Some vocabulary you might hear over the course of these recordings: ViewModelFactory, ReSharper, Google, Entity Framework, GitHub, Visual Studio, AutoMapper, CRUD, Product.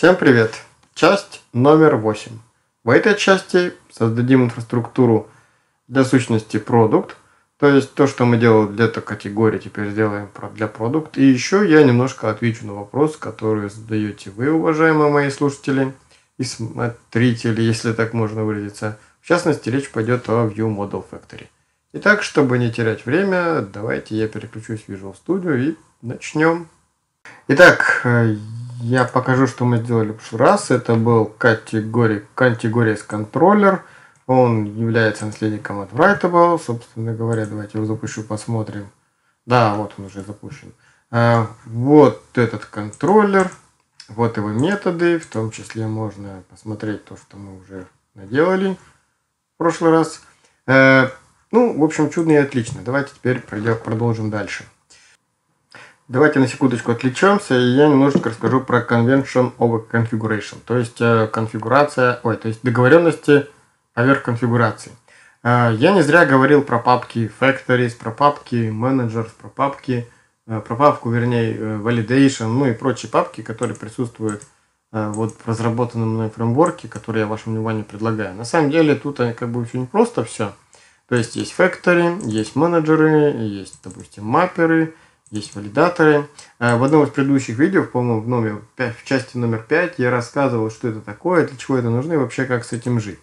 Всем привет! Часть номер 8. В этой части создадим инфраструктуру для сущности Product, то есть то, что мы делали для этой категории, теперь сделаем для Product. И еще я немножко отвечу на вопрос, который задаете вы, уважаемые мои слушатели и смотрители, если так можно выразиться. В частности, речь пойдет о ViewModelFactory. Итак, чтобы не терять время, давайте я переключусь в Visual Studio и начнем. Итак, я покажу, что мы сделали в прошлый раз. Это был категория с контроллер. Он является наследником от Writable. Собственно говоря, давайте его запущу, посмотрим. Да, вот он уже запущен. Вот этот контроллер. Вот его методы. В том числе можно посмотреть то, что мы уже наделали в прошлый раз. Ну, в общем, чудно и отлично. Давайте теперь продолжим дальше. Давайте на секундочку отвлечемся, и я немножечко расскажу про Convention over Configuration, то есть договоренности поверх конфигурации. Я не зря говорил про папки Factories, про папки Managers, про папку, вернее, Validation, ну и прочие папки, которые присутствуют вот в разработанном мной фреймворке, который я вашему вниманию предлагаю. На самом деле тут как бы очень просто все. То есть есть Factory, есть менеджеры, есть, допустим, мапперы, есть валидаторы. В одном из предыдущих видео, по-моему, в части номер 5, я рассказывал, что это такое, для чего это нужно и вообще как с этим жить.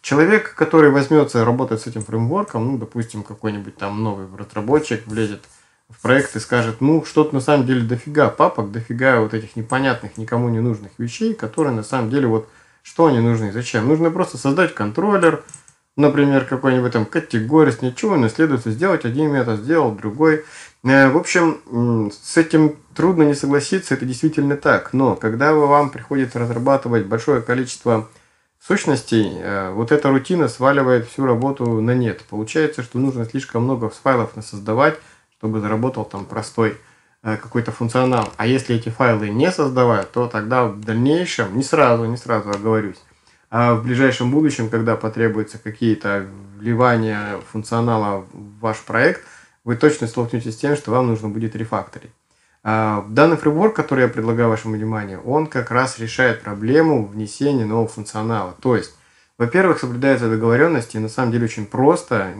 Человек, который возьмется работать с этим фреймворком, ну, допустим, какой-нибудь там новый разработчик влезет в проект и скажет, ну, что-то на самом деле дофига папок, дофига вот этих непонятных, никому не нужных вещей, которые на самом деле вот, что они нужны, зачем? Нужно просто создать контроллер, например, какой-нибудь там категории, с ничего не следует сделать, один метод сделал, другой. В общем, с этим трудно не согласиться, это действительно так. Но когда вам приходится разрабатывать большое количество сущностей, вот эта рутина сваливает всю работу на нет. Получается, что нужно слишком много файлов насоздавать, чтобы заработал там простой какой-то функционал. А если эти файлы не создавать, то тогда в дальнейшем, не сразу оговорюсь, а в ближайшем будущем, когда потребуются какие-то вливания функционала в ваш проект, вы точно столкнетесь с тем, что вам нужно будет рефакторить. Данный фреймворк, который я предлагаю вашему вниманию, он как раз решает проблему внесения нового функционала. То есть, во-первых, соблюдается договоренность, и на самом деле очень просто,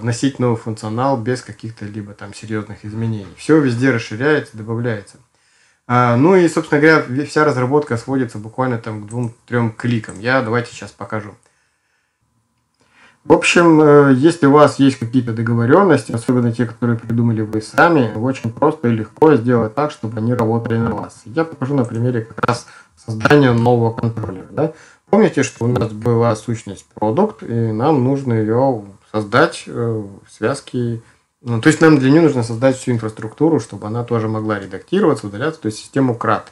вносить новый функционал без каких-то либо там серьезных изменений. Все везде расширяется, добавляется. Ну и, собственно говоря, вся разработка сводится буквально там к 2-3 кликам. Давайте сейчас покажу. В общем, если у вас есть какие-то договоренности, особенно те, которые придумали вы сами, очень просто и легко сделать так, чтобы они работали на вас. Я покажу на примере как раз создания нового контроллера. Да? Помните, что у нас была сущность Product, и нам нужно ее создать в связке. Ну, то есть нам для нее нужно создать всю инфраструктуру, чтобы она тоже могла редактироваться, удаляться, то есть систему CRUD.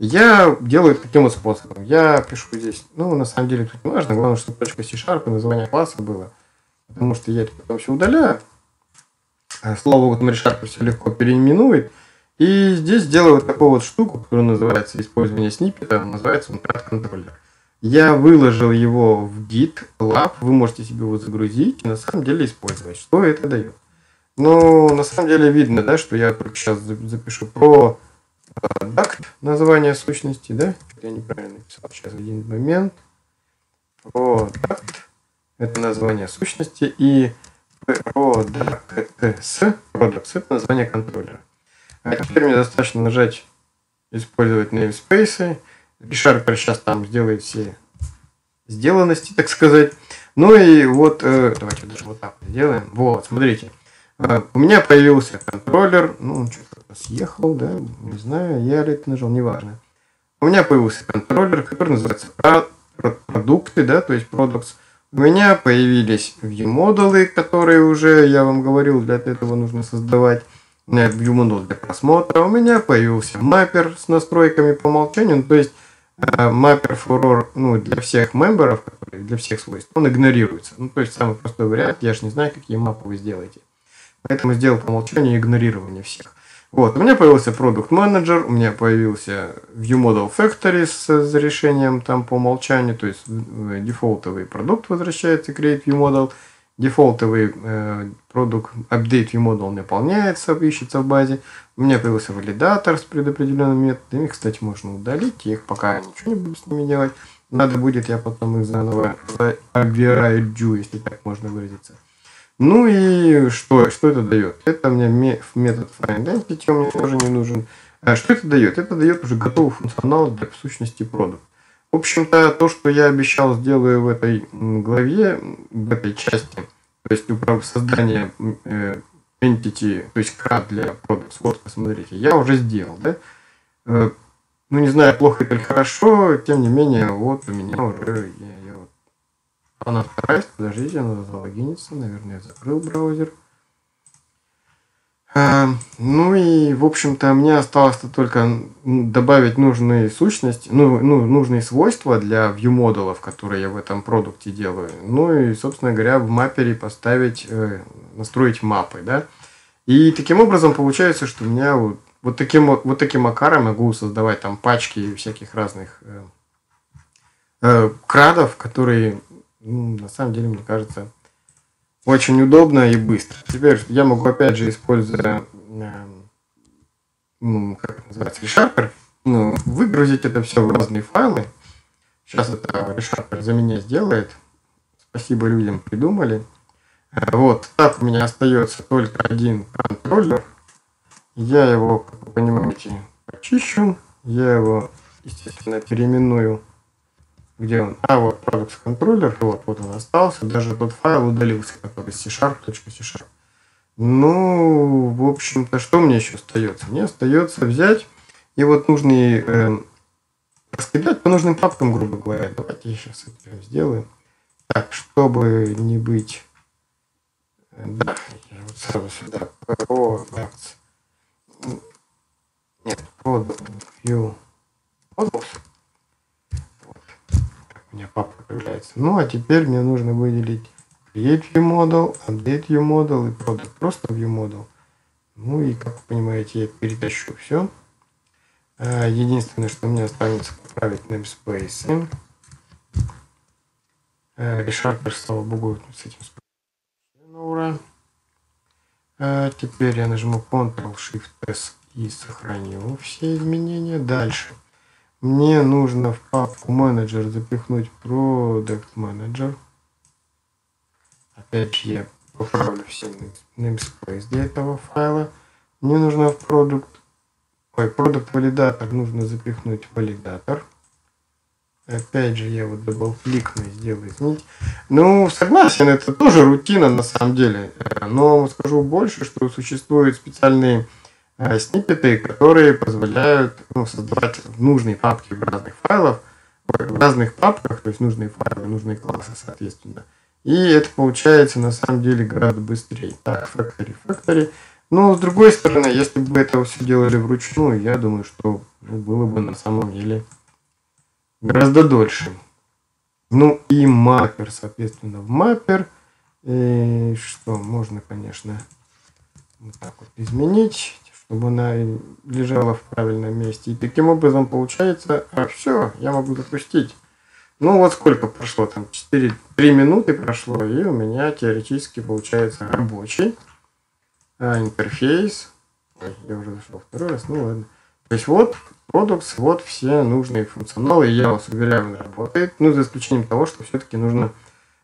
Я делаю таким вот способом. Я пишу здесь, ну, на самом деле, тут не важно, главное, чтобы .c# название класса было, потому что я это потом все удаляю. Слово вот ReSharper все легко переименует. И здесь делаю вот такую вот штуку, которая называется использование сниппета, называется он CRUD-контроллер. Я выложил его в GitHub, вы можете себе его загрузить и на самом деле использовать. Что это дает? Ну, на самом деле видно, да, что я только сейчас запишу про Product, название сущности, да? Я неправильно написал, сейчас один момент. Product, это название сущности, и Product, это название контроллера. А теперь мне достаточно нажать «Использовать namespace». ReSharper сейчас там сделает все сделанности, так сказать. Ну и вот, давайте даже вот так сделаем. Вот, смотрите. У меня появился контроллер, ну он что-то съехал, да, не знаю, я это нажал, неважно. У меня появился контроллер, который называется продукты, да, то есть Products. У меня появились ViewModel, которые уже, я вам говорил, для этого нужно создавать ViewModel для просмотра. У меня появился маппер с настройками по умолчанию, ну, то есть маппер для всех мемберов, для всех свойств, он игнорируется. Ну, то есть самый простой вариант, я же не знаю, какие мапы вы сделаете. Поэтому сделал по умолчанию игнорирование всех. Вот, у меня появился Product Manager, у меня появился ViewModelFactory с решением там по умолчанию, то есть дефолтовый продукт возвращается, create ViewModel. Дефолтовый продукт update ViewModel наполняется, ищется в базе. У меня появился валидатор с предопределенными методами. Кстати, можно удалить их, пока я ничего не буду с ними делать. Надо будет, я потом их заново обираю, если так можно выразиться. Ну и что это дает? Это мне метод FindEntity, мне тоже не нужен. А что это дает? Это дает уже готовый функционал для сущности продукта. В общем-то, то, что я обещал, сделаю в этой главе, в этой части, то есть создание entity, то есть CRUD для Product, вот, посмотрите, я уже сделал, да? Ну, не знаю, плохо или хорошо, тем не менее, вот у меня уже, она вторая, подождите, надо залогиниться, наверное, я закрыл браузер. Ну и, в общем-то, мне осталось-то только добавить нужные сущности, нужные свойства для ViewModel'ов, которые я в этом продукте делаю. Ну и, собственно говоря, в маппере поставить, настроить мапы, да. И таким образом получается, что у меня вот таким макаром могу создавать там пачки всяких разных крадов, которые, ну, на самом деле, мне кажется, очень удобно и быстро. Теперь я могу опять же используя ReSharper, выгрузить это все в разные файлы. Сейчас это ReSharper за меня сделает. Спасибо людям, придумали. Вот, так у меня остается только один контроллер. Я его, как вы понимаете, почищу. Я его, естественно, переименую. Где он? А, вот Product Controller, вот он остался, даже тот файл удалился, который C#.C#. Ну, в общем-то, что мне еще остается? Мне остается взять и вот нужные, раскидать по нужным папкам, грубо говоря. Давайте я сейчас это сделаю. Так, чтобы не быть... Да, я вот сразу сюда. Product. Нет, Product View. У меня папка появляется. Ну а теперь мне нужно выделить Create ViewModel, Update ViewModel и Product, просто ViewModel. Ну и, как вы понимаете, я перетащу все. Единственное, что мне останется, поправить namespace. ReSharper, слава богу, с этим справился. Теперь я нажму Ctrl-Shift-S и сохраню все изменения. Дальше. Мне нужно в папку менеджер запихнуть Product Manager. Опять же, я поправлю все namespace для этого файла. Мне нужно в Product Validator нужно запихнуть валидатор. Опять же, я вот дабл-кликну и сделаю изменить. Ну, согласен, это тоже рутина на самом деле. Но скажу больше, что существуют специальные сниппеты, которые позволяют создавать нужные папки в разных файлах, в разных папках, то есть нужные файлы, нужные классы, соответственно. И это получается на самом деле гораздо быстрее. Так, Factory. Но с другой стороны, если бы это все делали вручную, я думаю, что было бы на самом деле гораздо дольше. Ну и маппер, соответственно, в маппер. И что, можно, конечно, вот так вот изменить, чтобы она лежала в правильном месте. И таким образом получается, а все, я могу запустить. Ну вот сколько прошло, там 3 минуты прошло, и у меня теоретически получается рабочий интерфейс. Ой, я уже зашел второй раз, ну ладно. То есть вот Products, вот все нужные функционалы, я вас уверяю, он работает. Ну, за исключением того, что все-таки нужно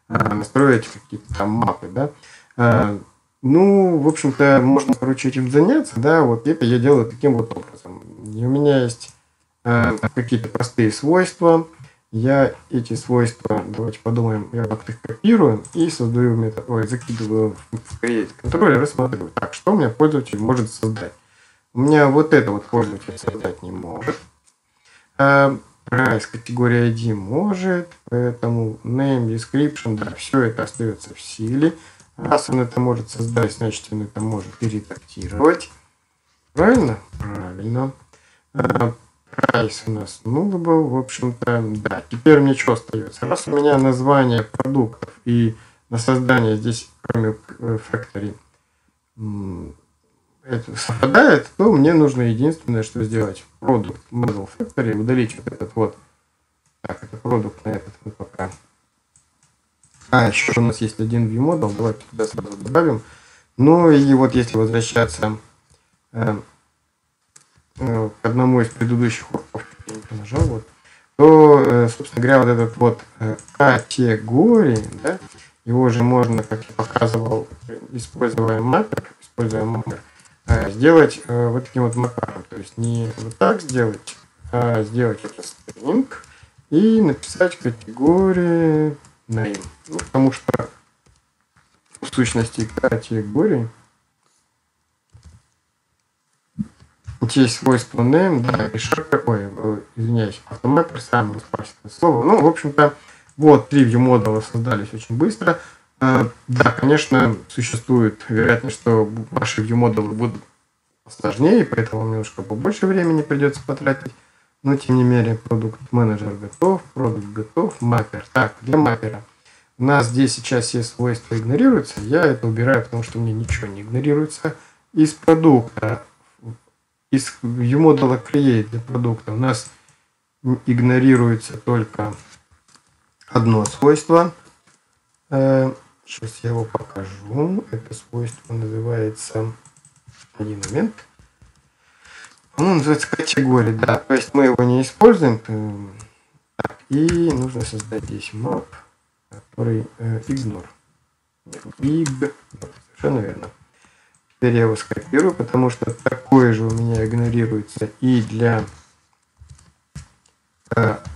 настроить какие-то там мапы, да. Ну, в общем-то, можно, короче, этим заняться, да, вот это я делаю таким вот образом. И у меня есть какие-то простые свойства, я эти свойства, давайте подумаем, я как-то их копирую и создаю метод, закидываю в Create контроллер и смотрю, так, что у меня пользователь может создать. У меня вот это вот пользователь создать не может. Price категория ID может, поэтому name, description, да, все это остается в силе. Раз он это может создать, значит он это может перередактировать. Правильно? Правильно. Прайс у нас null был, в общем-то, да. Теперь мне что остается? Раз у меня название продуктов и на создание здесь, кроме Factory, это совпадает, то мне нужно единственное, что сделать. Product Model Factory, удалить вот этот вот. Так, это продукт, на этот мы пока А, еще у нас есть один ViewModel, давайте туда сразу добавим. Ну и вот если возвращаться к одному из предыдущих уроков, я не понажал, вот, то, собственно говоря, вот этот вот категории, да, его же можно, как я показывал, используя маппер, сделать вот таким вот макаром. То есть не вот так сделать, а сделать это string и написать категории name. Ну, потому что в сущности категории есть свойство name, да, ReSharper, ой, извиняюсь, AutoMapper сам спрашивает это слово. Ну, в общем-то, вот три ViewModel создались очень быстро. Да, конечно, существует вероятность, что ваши ViewModel будут сложнее, поэтому вам немножко побольше времени придется потратить. Но, тем не менее, Product Manager готов, Product готов, Mapper. Так, для Mapper у нас здесь сейчас все свойства игнорируются. Я это убираю, потому что мне ничего не игнорируется. Из продукта, из ViewModel Create для продукта у нас игнорируется только одно свойство. Сейчас я его покажу. Это свойство называется... Один момент. Оно называется категория, да. То есть мы его не используем. Так, и нужно создать здесь map, который ignore. Совершенно верно. Теперь я его скопирую, потому что такое же у меня игнорируется и для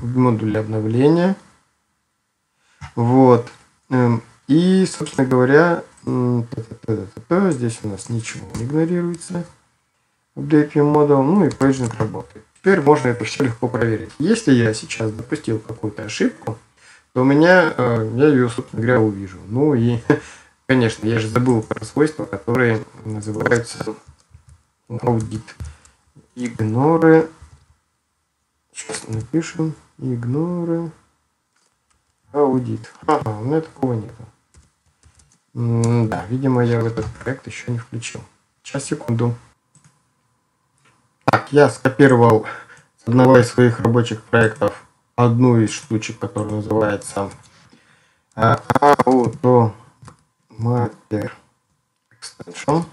модуля обновления. Вот. И, собственно говоря, здесь у нас ничего не игнорируется. Update ViewModel, ну и paging работает. Теперь можно это все легко проверить. Если я сейчас допустил какую-то ошибку, то у меня, я ее, собственно говоря, увижу. Ну и, конечно, я же забыл про свойства, которые называются аудит. Игноры. Сейчас напишем. Игноры. Аудит. Ага, у меня такого нету. Да, видимо, я в этот проект еще не включил. Сейчас, секунду. Так, я скопировал с одного из своих рабочих проектов одну из штучек, которая называется AutoMapper Extension.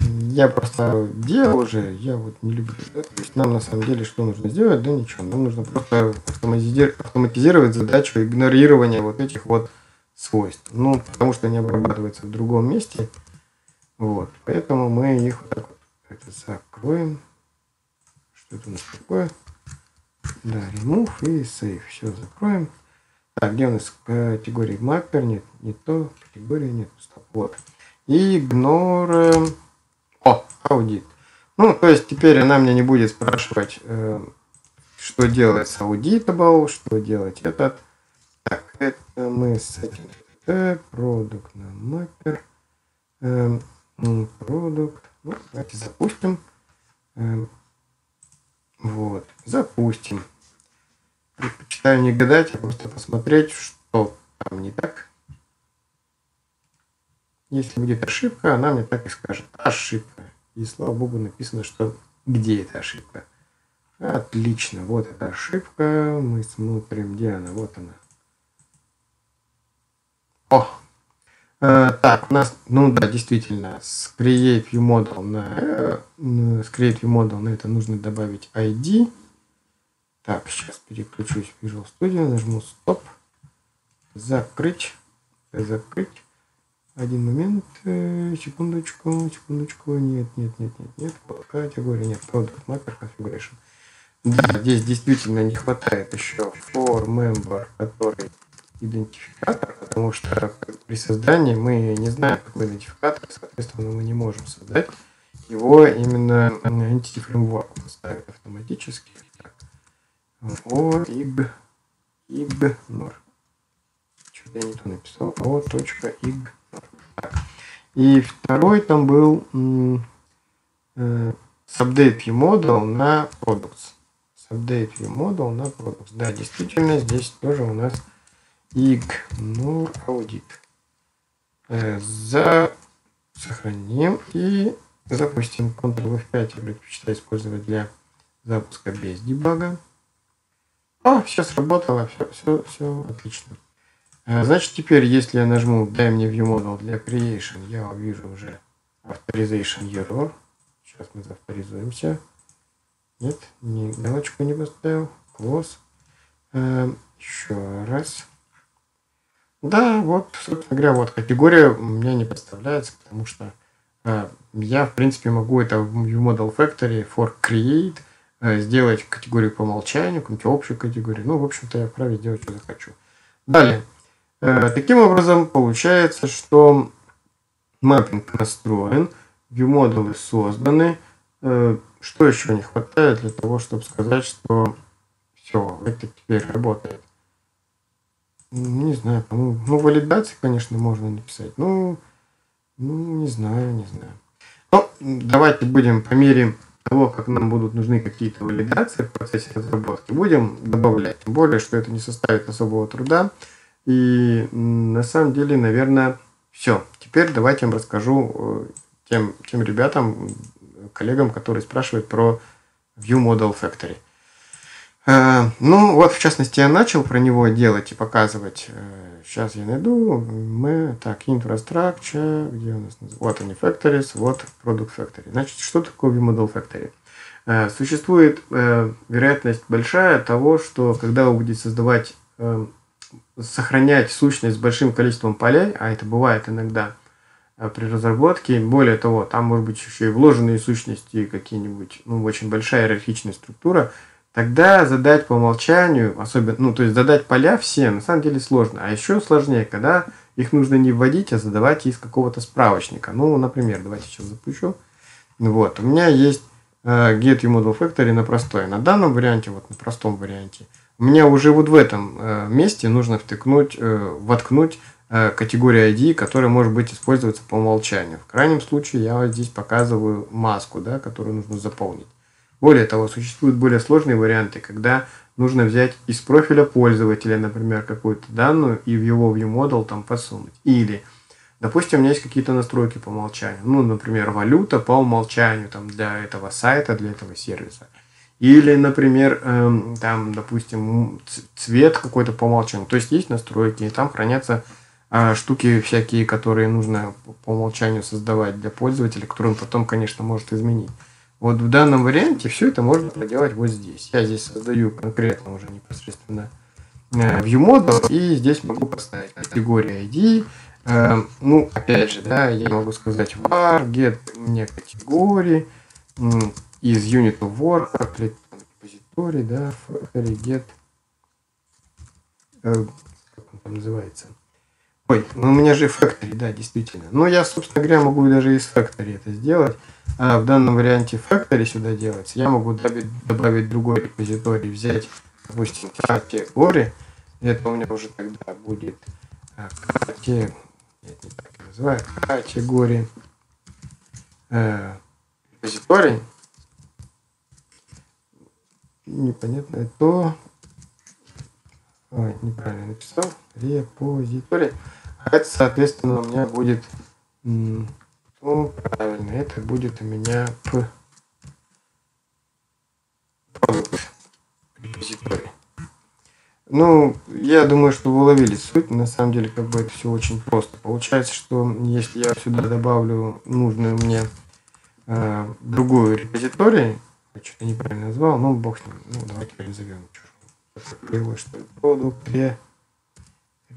Я просто делал уже, я вот не люблю. Да? То есть нам на самом деле что нужно сделать? Да ничего, нам нужно просто автоматизировать задачу игнорирования вот этих вот свойств. Ну, потому что они обрабатываются в другом месте. Вот, поэтому мы их вот так вот это закроем. Что это у нас такое? Да, remove и save. Все, закроем. Так, где у нас категории mapper? Нет, не то. Категории нет. Вот. Игнор... О, аудит. Ну, то есть теперь она мне не будет спрашивать, что делать с аудитабл, что делать этот. Так, это мы с этим. Product на маппер. Продукт. Ну, давайте запустим. Вот, запустим. Предпочитаю не гадать, а просто посмотреть, что там не так. Если будет ошибка, она мне так и скажет. Ошибка. И слава богу, написано, что где эта ошибка. Отлично. Вот эта ошибка. Мы смотрим, где она. Вот она. О! Так, у нас, ну да, действительно, с Create ViewModel на это нужно добавить ID. Так, сейчас переключусь в Visual Studio, нажму Stop. Закрыть. Закрыть. Один момент, секундочку, секундочку, нет, категория нет, Product Mapper Configuration. Да, здесь действительно не хватает еще for member, который идентификатор, потому что при создании мы не знаем, какой идентификатор, соответственно, мы не можем создать его именно Entity Framework поставит автоматически. For ignore. Я не то написал. O.ig. И второй там был с update ViewModel на products. С update ViewModel на products. Да, действительно, здесь тоже у нас ignore audit. Сохраним и запустим. Ctrl F5 я предпочитаю использовать для запуска без дебага. Все сработало, все отлично. Значит, теперь, если я нажму «Дай мне ViewModel для Creation», я увижу уже Authorization Error. Сейчас мы авторизуемся. Нет, ни галочку не поставил. Close. Еще раз. Да, вот, собственно говоря, вот категория у меня не подставляется, потому что я, в принципе, могу это в ViewModelFactory for Create сделать категорию по умолчанию, какую-нибудь общую категорию. Ну, в общем-то, я вправе делать, что захочу. Далее. Таким образом, получается, что маппинг настроен, ViewModel созданы. Что еще не хватает для того, чтобы сказать, что все, это теперь работает? Не знаю, по-моему, ну, валидации, конечно, можно написать. Ну, не знаю. Ну, давайте будем по мере того, как нам будут нужны какие-то валидации в процессе разработки, будем добавлять. Тем более, что это не составит особого труда. И на самом деле, наверное, все. Теперь давайте я вам расскажу тем ребятам, коллегам, которые спрашивают про ViewModelFactory. Ну, вот, в частности, я начал про него делать и показывать. Сейчас я найду. Так, Infrastructure, где у нас? Вот они, Factories, вот Product Factory. Значит, что такое ViewModelFactory? Существует вероятность большая того, что когда вы будете сохранять сущность с большим количеством полей, а это бывает иногда при разработке, более того, там может быть еще и вложенные сущности, какие-нибудь, ну, очень большая иерархичная структура, тогда задать по умолчанию, особенно, ну, то есть задать поля все, на самом деле сложно. А еще сложнее, когда их нужно не вводить, а задавать из какого-то справочника. Ну, например, давайте сейчас запущу. Вот, у меня есть Get ViewModelFactory на простой. На данном варианте, вот на простом варианте, мне уже вот в этом месте нужно воткнуть категорию ID, которая может быть использоваться по умолчанию. В крайнем случае я вот здесь показываю маску, да, которую нужно заполнить. Более того, существуют более сложные варианты, когда нужно взять из профиля пользователя, например, какую-то данную и в его ViewModel там подсунуть. Или, допустим, у меня есть какие-то настройки по умолчанию. Ну, например, валюта по умолчанию там, для этого сайта, для этого сервиса. Или, например, там, допустим, цвет какой-то по умолчанию. То есть есть настройки, и там хранятся штуки всякие, которые нужно по умолчанию создавать для пользователя, которые он потом, конечно, может изменить. Вот в данном варианте все это можно проделать вот здесь. Я здесь создаю конкретно уже непосредственно ViewModel, и здесь могу поставить категорию ID. Ну, опять же, да, я могу сказать var, get мне категории из unit of work, репозиторий, да, factory, get, как он там называется. Ой, ну у меня же Factory, да, действительно. Но я, собственно говоря, могу даже из Factory это сделать. А в данном варианте Factory сюда делается. Я могу добавить другой репозиторий, взять, допустим, категории. Это у меня уже тогда будет категории репозиторий. Непонятно это. Ой, неправильно написал. Репозиторий. Это, соответственно, у меня будет... Ну, правильно, это будет у меня Product репозиторий. Ну, я думаю, что вы уловили суть. На самом деле, как бы это все очень просто. Получается, что если я сюда добавлю нужную мне другую репозиторию, я что-то неправильно назвал, ну, бог с ним. Ну, давайте перезовем. Product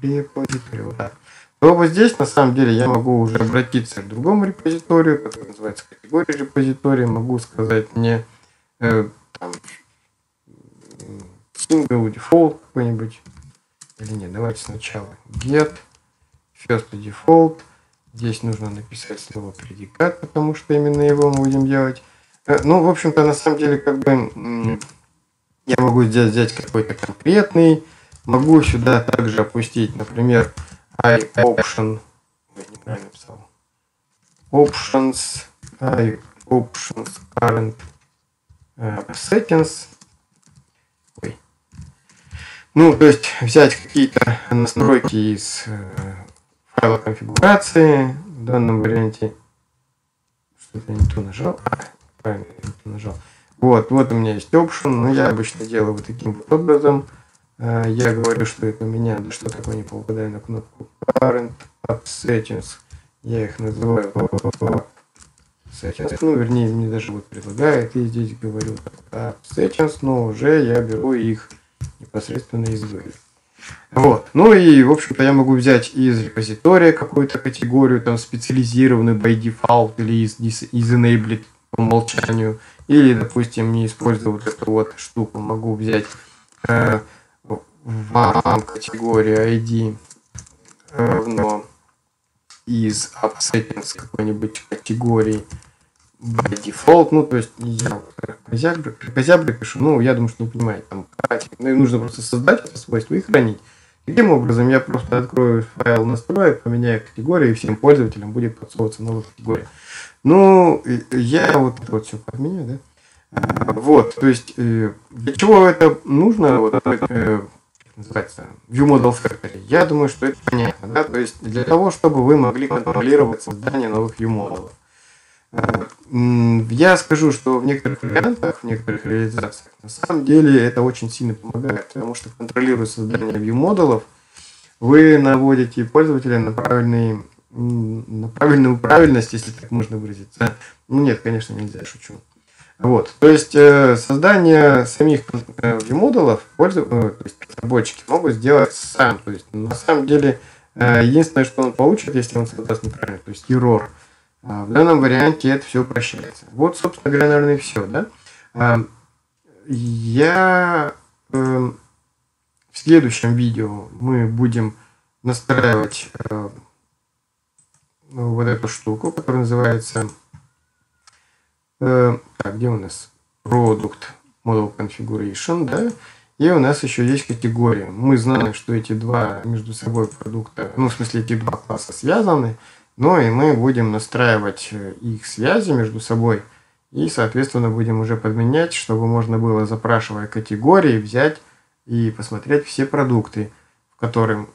репозиторий. Вот так. То вот здесь, на самом деле, я могу уже обратиться к другому репозиторию, который называется категория репозитория. Могу сказать мне там, single default какой-нибудь. Или нет, давайте сначала get, first default. Здесь нужно написать слово предикат, потому что именно его мы будем делать. Ну, в общем-то, на самом деле, как бы я могу здесь взять какой-то конкретный. Могу сюда также опустить, например, iOption. Я неправильно написал. Options, iOptions, current settings. Ой. Ну, то есть взять какие-то настройки из файла конфигурации. В данном варианте что-то не то нажал. Правильно, не то нажал. Вот у меня есть option, но я обычно делаю вот таким вот образом. Я говорю, что это у меня, да что такое, не попадаю на кнопку Parent App Settings. Я их называю Settings. Ну, вернее, мне даже вот предлагает, и здесь говорю App Settings, но уже я беру их непосредственно из Google. Вот. Ну и, в общем-то, я могу взять из репозитория какую-то категорию, там, специализированную by default, или из enabled по умолчанию, или, допустим, не используя вот эту вот штуку, могу взять в категории ID равно из AppSettings какой-нибудь категории by default, ну, то есть я козябры пишу, ну, я думаю, что не понимаете, там, ну, и нужно просто создать это свойство и хранить. Таким образом, я просто открою файл настроек, поменяю категории, и всем пользователям будет подсовываться новая категория. Ну, я вот все подменю, да? Вот, то есть, для чего это нужно, вот, называется, ViewModelFactory? Я думаю, что это понятно, да? То есть, для того, чтобы вы могли контролировать создание новых ViewModel. Я скажу, что в некоторых вариантах, в некоторых реализациях, на самом деле, это очень сильно помогает, потому что, контролируя создание ViewModel'ов, вы наводите пользователя на правильную правильность, если так можно выразиться. Ну, нет, конечно, нельзя, шучу. Вот, то есть создание самих ViewModel'ов разработчики могут сделать сам. То есть, на самом деле, единственное, что он получит, если он создаст неправильно, то есть error. В данном варианте это все прощается. Вот, собственно говоря, наверное, и все. Да? В следующем видео мы будем настраивать вот эту штуку, которая называется... Так, где у нас? Product Model Configuration. Да? И у нас еще есть категория. Мы знаем, что эти два между собой продукта, ну, в смысле, эти два класса связаны. Ну и мы будем настраивать их связи между собой и, соответственно, будем уже подменять, чтобы можно было, запрашивая категории, взять и посмотреть все продукты, которые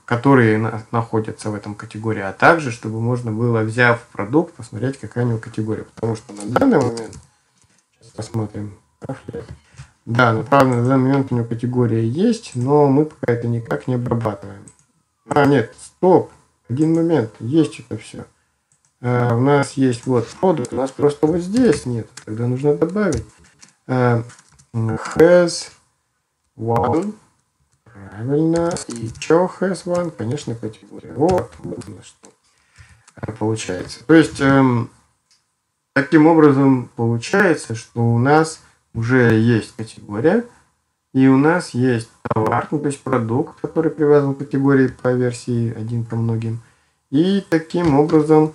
находятся в этом категории, а также, чтобы можно было, взяв продукт, посмотреть, какая у него категория. Потому что на данный момент, сейчас посмотрим, да, направлено, на данный момент у него категория есть, но мы пока это никак не обрабатываем. А, нет, стоп, один момент, есть это все. У нас есть вот продукт, у нас просто вот здесь нет. Тогда нужно добавить has one, правильно, и чё has one, конечно, категория. Вот, вот у нас что получается. То есть таким образом получается, что у нас уже есть категория, и у нас есть товар, ну, то есть продукт, который привязан к категории по версии 1 ко многим. И таким образом...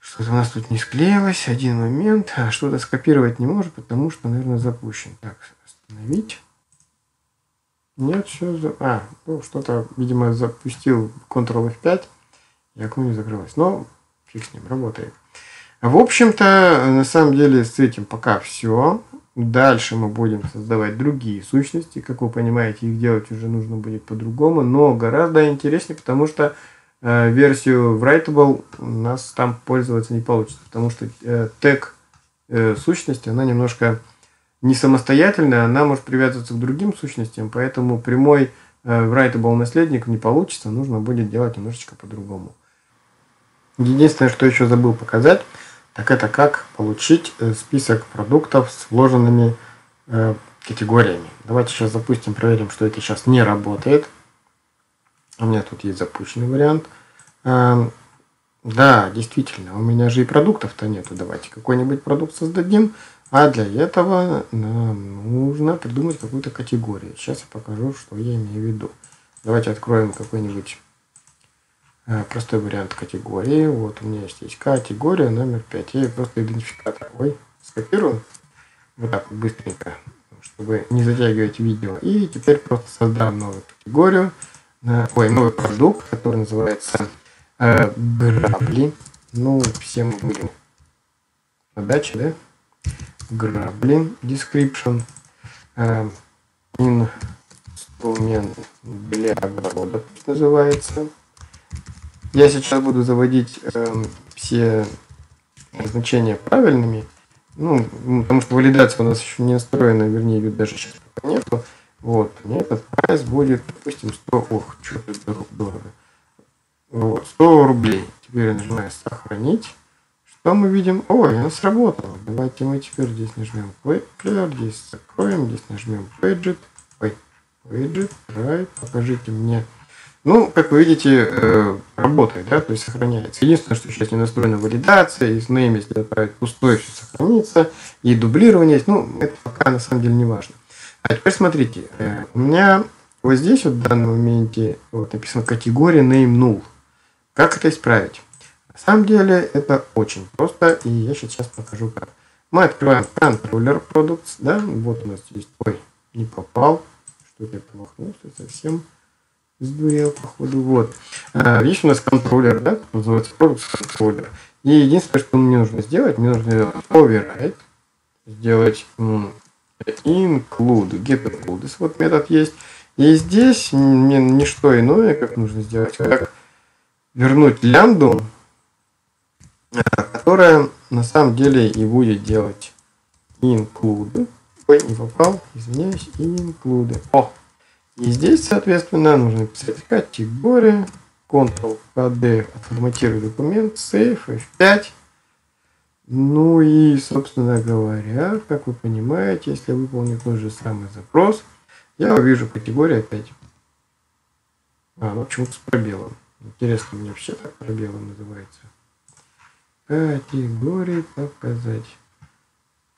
Что-то у нас тут не склеилось, один момент. А что-то скопировать не может, потому что, наверное, запущен. Так, остановить. Нет, все... А, ну, что-то, видимо, запустил Ctrl F5, и окно не закрылось. Но фиг с ним, работает. В общем-то, на самом деле, с этим пока все. Дальше мы будем создавать другие сущности. Как вы понимаете, их делать уже нужно будет по-другому, но гораздо интереснее, потому что версию writable у нас там пользоваться не получится, потому что тег сущности, она немножко не самостоятельная, она может привязываться к другим сущностям, поэтому прямой writable наследник не получится, нужно будет делать немножечко по-другому. Единственное, что еще забыл показать, так это как получить список продуктов с вложенными категориями. Давайте сейчас запустим, проверим, что это сейчас не работает. У меня тут есть запущенный вариант. Да, действительно, у меня же и продуктов-то нету. Давайте какой-нибудь продукт создадим. А для этого нам нужно придумать какую-то категорию. Сейчас я покажу, что я имею в виду. Давайте откроем какой-нибудь... Простой вариант категории. Вот у меня есть категория номер 5. Я ее просто идентификатор. Ой, скопирую. Вот так вот быстренько, чтобы не затягивать видео. И теперь просто создам новую категорию. Ой, новый продукт, который называется грабли. Ну, все мы будем на даче, да? Грабли. Description. Инструмент для огорода называется. Я сейчас буду заводить все значения правильными, ну, потому что валидация у нас еще не настроена, вернее, ее даже сейчас пока нету. Вот, мне этот прайс будет, допустим, 100, ох, что это дорого. Вот, 100 рублей. Теперь я нажимаю сохранить. Что мы видим? Ой, она сработала. Давайте мы теперь здесь нажмем Player, здесь закроем, здесь нажмем Widget. Ой, Widget, right, покажите мне. Ну, как вы видите, работает, да, то есть сохраняется. Единственное, что сейчас не настроена валидация, и с name, если отправить пустой, все сохранится, и дублирование есть, ну, это пока на самом деле не важно. А теперь смотрите, у меня вот здесь вот в данном моменте вот написано категория name null. Как это исправить? На самом деле это очень просто, и я сейчас покажу как. Мы открываем controller products, да, вот у нас есть, ой, не попал, что-то я промахнулся совсем. Сдурел, походу, вот. Есть у нас контроллер, да, называется Product Controller. И единственное, что мне нужно сделать, мне нужно override, сделать include, get includes, вот метод есть. И здесь мне не что иное, как нужно сделать, как вернуть лямбду, которая на самом деле и будет делать include. Ой, не попал, извиняюсь, include. О! И здесь, соответственно, нужно писать категория, Ctrl+KD, отформатировать документ, Save, F5. Ну и, собственно говоря, как вы понимаете, если я выполню тот же самый запрос, я увижу категорию опять. А, ну почему-то с пробелом. Интересно, мне вообще так пробелом называется. Категории показать.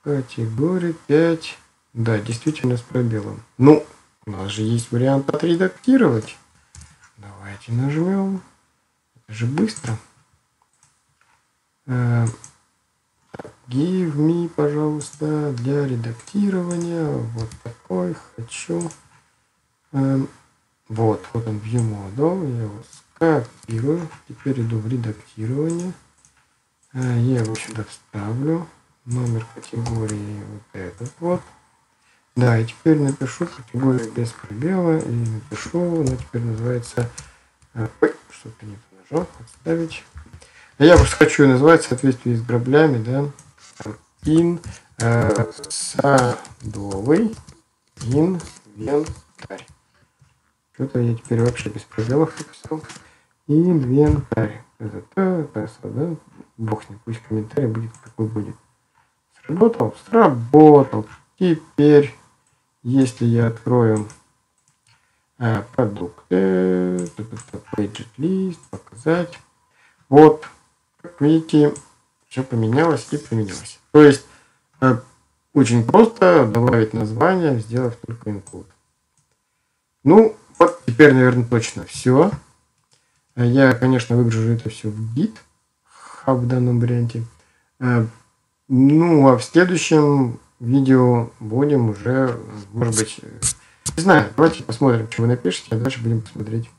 Категории 5. Да, действительно с пробелом. Ну, у нас же есть вариант отредактировать. Давайте нажмем. Это же быстро. Give me, пожалуйста, для редактирования. Вот такой хочу. Вот, вот он, ViewModel. Я его скопирую. Теперь иду в редактирование. Я его сюда вставлю. Номер категории вот этот вот. Да, и теперь напишу категорию без пробела, и напишу, она теперь называется, ой, что-то не то нажал, отставить. Я просто хочу назвать в соответствии с граблями, да, садовый инвентарь. Что-то я теперь вообще без пробелов написал. Инвентарь. Да? Бог с ним, пусть комментарий будет, какой будет. Сработал? Сработал. Теперь, если я открою продукты, Page List, показать, вот, как видите, все поменялось и применилось. То есть, очень просто добавить название, сделав только include. Ну, вот теперь, наверное, точно все. Я, конечно, выгружу это все в GitHub в данном варианте. Ну, а в следующем видео будем уже, может быть, не знаю, давайте посмотрим, что вы напишете, а дальше будем посмотреть.